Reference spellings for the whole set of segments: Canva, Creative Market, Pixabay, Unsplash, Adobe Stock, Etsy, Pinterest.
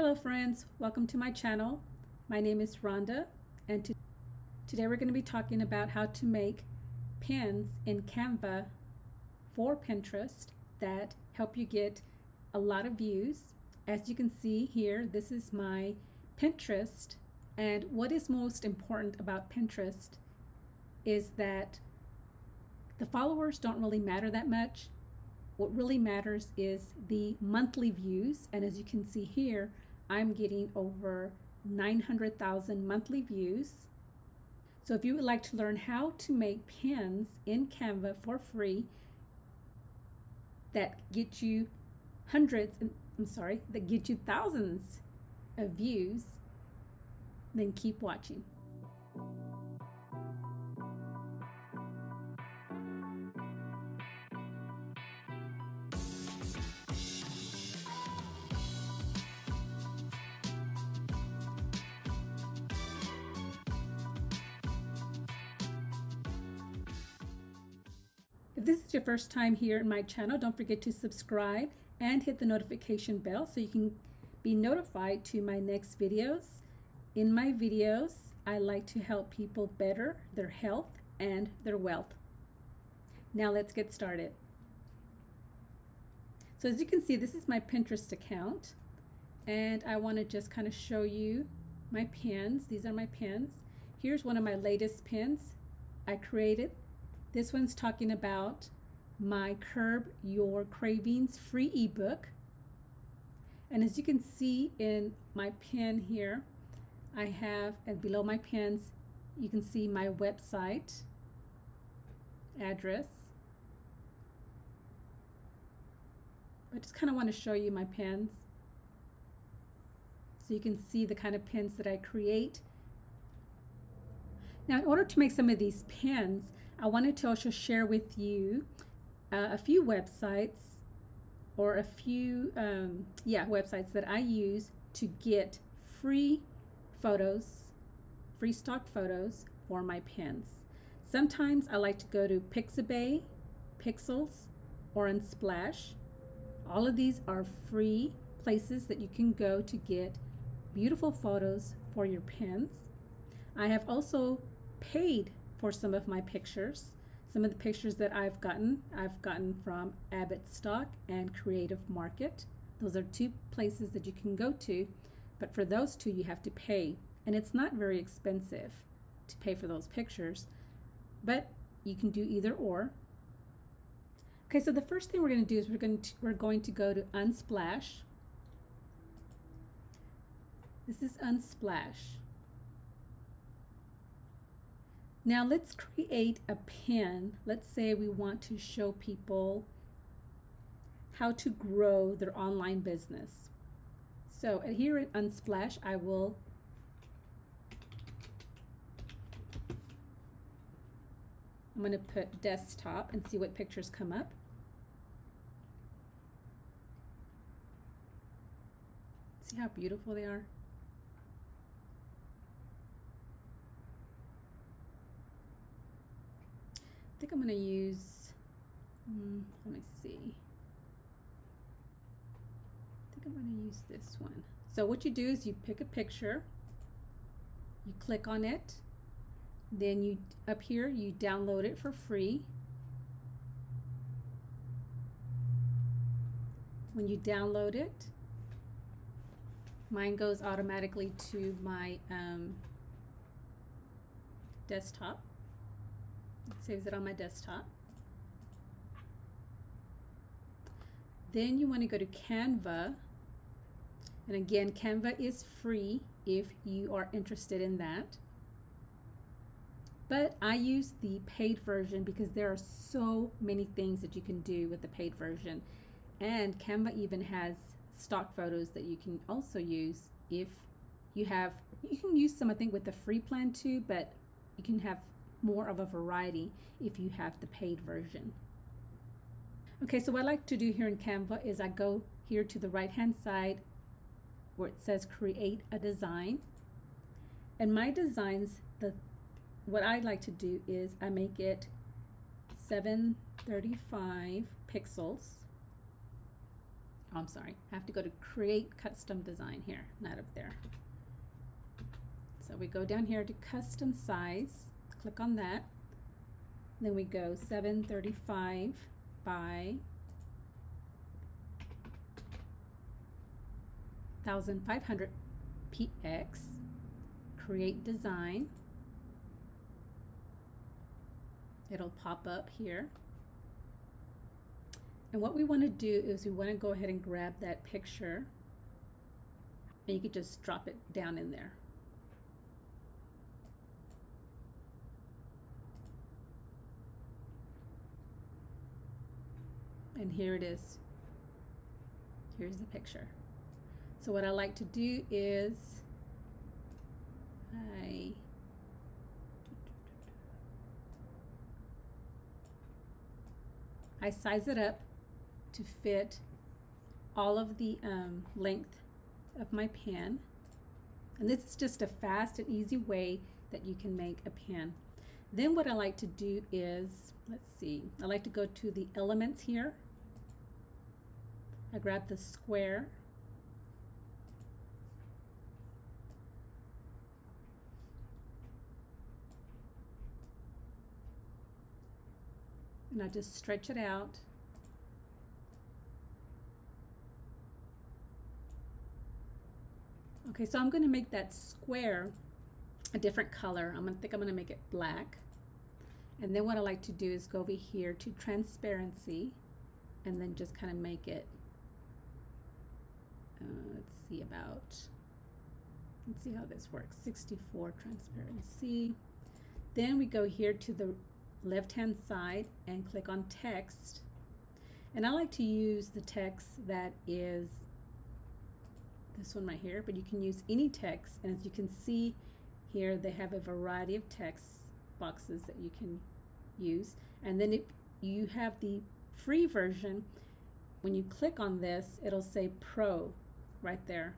Hello friends, welcome to my channel. My name is Rhonda and today we're going to be talking about how to make pins in Canva for Pinterest that help you get a lot of views. As you can see here, this is my Pinterest, and what is most important about Pinterest is that the followers don't really matter that much. What really matters is the monthly views, and as you can see here, I'm getting over 900,000 monthly views. So if you would like to learn how to make pins in Canva for free that get you thousands of views, then keep watching. If this is your first time here in my channel, don't forget to subscribe and hit the notification bell so you can be notified to my next videos. In my videos, I like to help people better their health and their wealth. Now let's get started. So as you can see, this is my Pinterest account, and I want to just kind of show you my pins. These are my pins. Here's one of my latest pins I created. This one's talking about my Curb Your Cravings free ebook. And as you can see in my pin here, I have, and below my pins, you can see my website address. I just kind of want to show you my pins so you can see the kind of pins that I create. Now, in order to make some of these pins, I wanted to also share with you a few websites or a few websites that I use to get free photos, free stock photos for my pins. Sometimes I like to go to Pixabay, Pixels, or Unsplash. All of these are free places that you can go to get beautiful photos for your pins. I have also paid for some of my pictures. Some of the pictures that I've gotten from Adobe Stock and Creative Market. Those are two places that you can go to, but for those two you have to pay, and it's not very expensive to pay for those pictures, but you can do either or. Okay, so the first thing we're going to do is we're going to go to Unsplash. This is Unsplash. Now let's create a pin. Let's say we want to show people how to grow their online business. So here at Unsplash, I will I'm going to put desktop and see what pictures come up. See how beautiful they are? I think I'm going to use, let me see, I think I'm going to use this one. So what you do is you pick a picture, you click on it, then you, up here, you download it for free. When you download it, mine goes automatically to my desktop. It saves it on my desktop. Then you want to go to Canva, and again, Canva is free if you are interested in that, but I use the paid version because there are so many things that you can do with the paid version, and Canva even has stock photos that you can also use if you have. You can use some, I think, with the free plan too, but you can have more of a variety if you have the paid version. Okay, so what I like to do here in Canva is I go here to the right hand side where it says create a design, and my designs, what I like to do is I make it 735 pixels, Oh, I'm sorry, I have to go to create custom design here, not up there. So we go down here to custom size, click on that. Then we go 735 by 1500 px, create design. It'll pop up here. And what we want to do is we want to go ahead and grab that picture, and you can just drop it down in there. And here it is. Here's the picture. So what I like to do is I size it up to fit all of the length of my pan. And this is just a fast and easy way that you can make a pan. Then what I like to do is, let's see, I like to go to the elements here. I grab the square. And I just stretch it out. Okay, so I'm going to make that square a different color. I'm going to make it black. And then what I like to do is go over here to transparency and then just kind of make it, let's see about, let's see how this works, 64 transparency. Then we go here to the left-hand side and click on text. And I like to use the text that is this one right here, but you can use any text. And as you can see here, they have a variety of text boxes that you can use. And then if you have the free version, when you click on this, it'll say Pro right there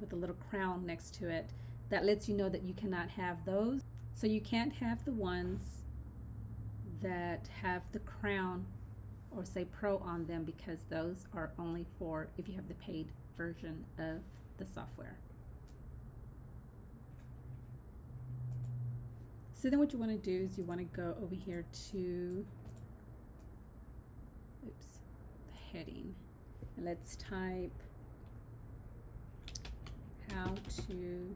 with a little crown next to it. That lets you know that you cannot have those. So you can't have the ones that have the crown or say Pro on them, because those are only for if you have the paid version of the software. So then what you want to do is you want to go over here to, oops, the heading. And let's type how to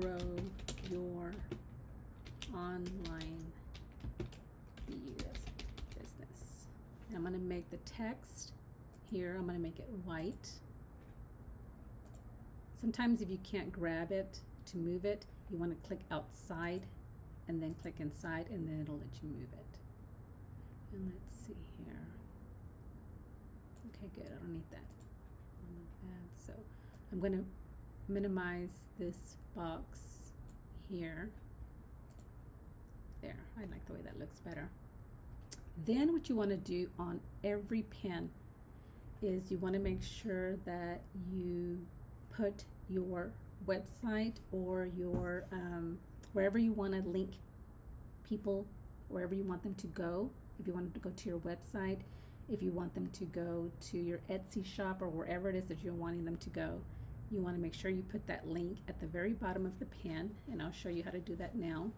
grow your online business. And I'm going to make the text here, I'm going to make it white. Sometimes if you can't grab it to move it, you want to click outside and then click inside, and then it'll let you move it. And let's see here. Okay, good. I don't need that. I don't need that. So I'm going to minimize this box here. There. I like the way that looks better. Then what you want to do on every pan is you want to make sure that you put your website or your wherever you want to link people, wherever you want them to go. If you want them to go to your website, if you want them to go to your Etsy shop or wherever it is that you're wanting them to go, you want to make sure you put that link at the very bottom of the pan, and I'll show you how to do that now.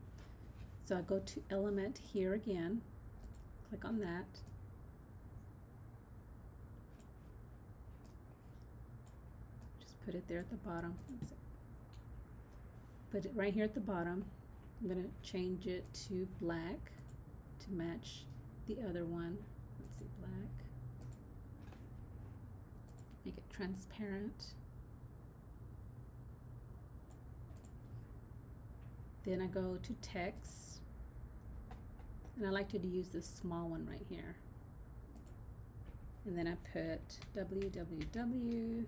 So I go to element here again, click on that. Just put it there at the bottom. Oops. Put it right here at the bottom. I'm going to change it to black to match the other one. Let's see, black. Make it transparent. Then I go to text. And I like to use this small one right here. And then I put www.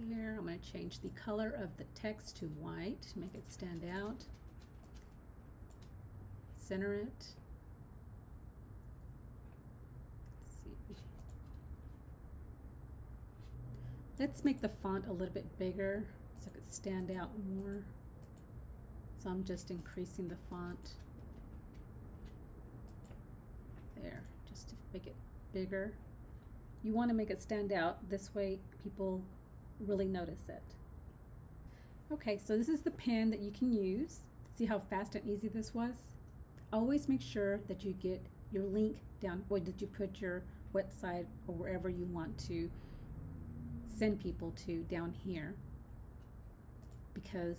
There. I'm going to change the color of the text to white to make it stand out. Center it. Let's make the font a little bit bigger so it could stand out more. So I'm just increasing the font there, just to make it bigger. You want to make it stand out. This way people really notice it. Okay, so this is the pen that you can use. See how fast and easy this was? Always make sure that you get your link down, or did you put your website or wherever you want to send people to down here, because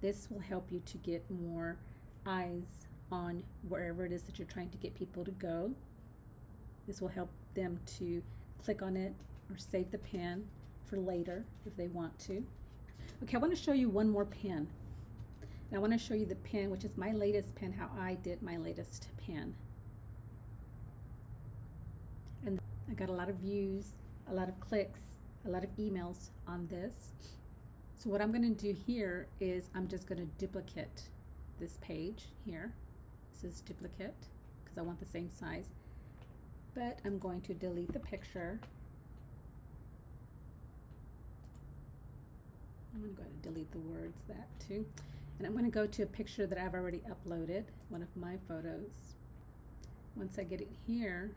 this will help you to get more eyes on wherever it is that you're trying to get people to go. This will help them to click on it or save the pin for later if they want to. Okay, I want to show you one more pin. And I want to show you the pin, which is my latest pin, how I did my latest pin. And I got a lot of views, a lot of clicks, a lot of emails on this. So what I'm going to do here is I'm just going to duplicate this page here. This is duplicate because I want the same size. But I'm going to delete the picture. I'm going to go ahead and delete the words, that too. And I'm going to go to a picture that I've already uploaded, one of my photos. Once I get it here,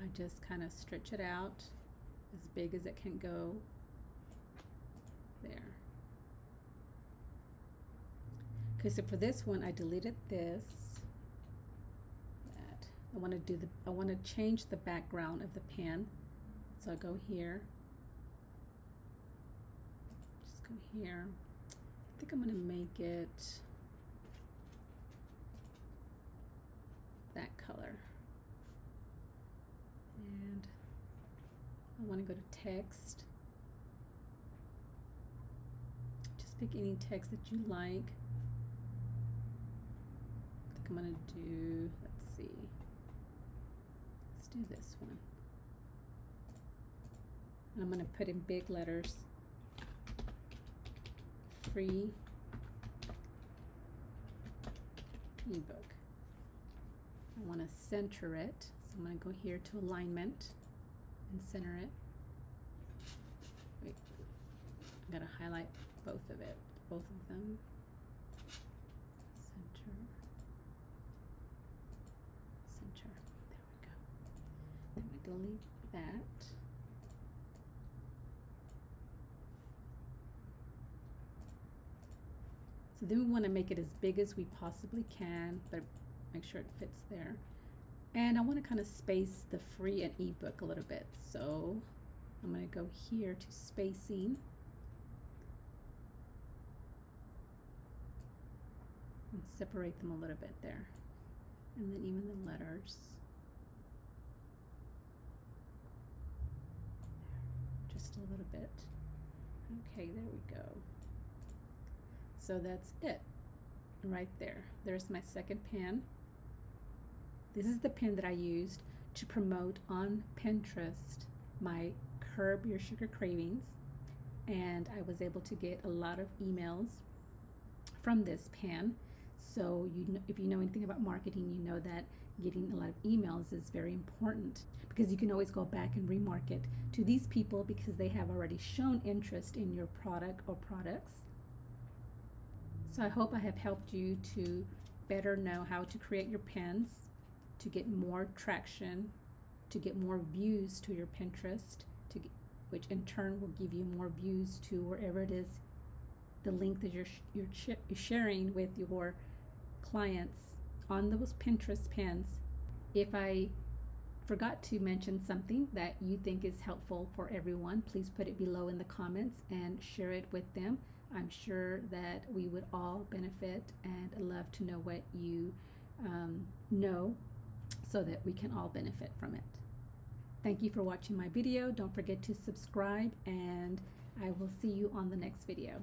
I just kind of stretch it out as big as it can go. There. Okay, so for this one, I deleted this. That. I want to change the background of the pen. So I go here. Just go here. I think I'm going to make it that color. And I want to go to text. Just pick any text that you like. I think I'm going to do, let's see. Let's do this one. And I'm going to put in big letters. Free ebook. I want to center it, so I'm going to go here to alignment and center it. Wait, I'm going to highlight both of them. Center, center. There we go. Then we delete that. So then we want to make it as big as we possibly can, but make sure it fits there. And I want to kind of space the free and ebook a little bit. So I'm going to go here to spacing. And separate them a little bit there. And then even the letters. Just a little bit. Okay, there we go. So that's it right there. There's my second pin. This is the pin that I used to promote on Pinterest my Curb Your Sugar Cravings, and I was able to get a lot of emails from this pin. So if you know anything about marketing, you know that getting a lot of emails is very important, because you can always go back and remarket to these people because they have already shown interest in your product or products. So I hope I have helped you to better know how to create your pins, to get more traction, to get more views to your Pinterest, which in turn will give you more views to wherever it is, the link that you're sharing with your clients on those Pinterest pins. If I forgot to mention something that you think is helpful for everyone, please put it below in the comments and share it with them. I'm sure that we would all benefit, and I'd love to know what you know so that we can all benefit from it. Thank you for watching my video. Don't forget to subscribe, and I will see you on the next video.